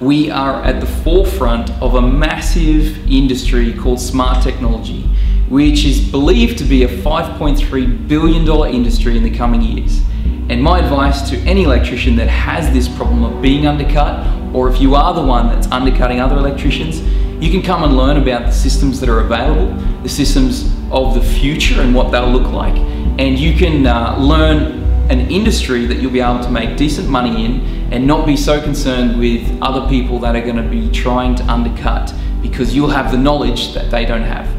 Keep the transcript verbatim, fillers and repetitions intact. we are at the forefront of a massive industry called smart technology, which is believed to be a five point three billion dollar industry in the coming years. And my advice to any electrician that has this problem of being undercut, or if you are the one that's undercutting other electricians, you can come and learn about the systems that are available, the systems of the future and what they'll look like. And you can uh, learn an industry that you'll be able to make decent money in and not be so concerned with other people that are going to be trying to undercut, because you'll have the knowledge that they don't have.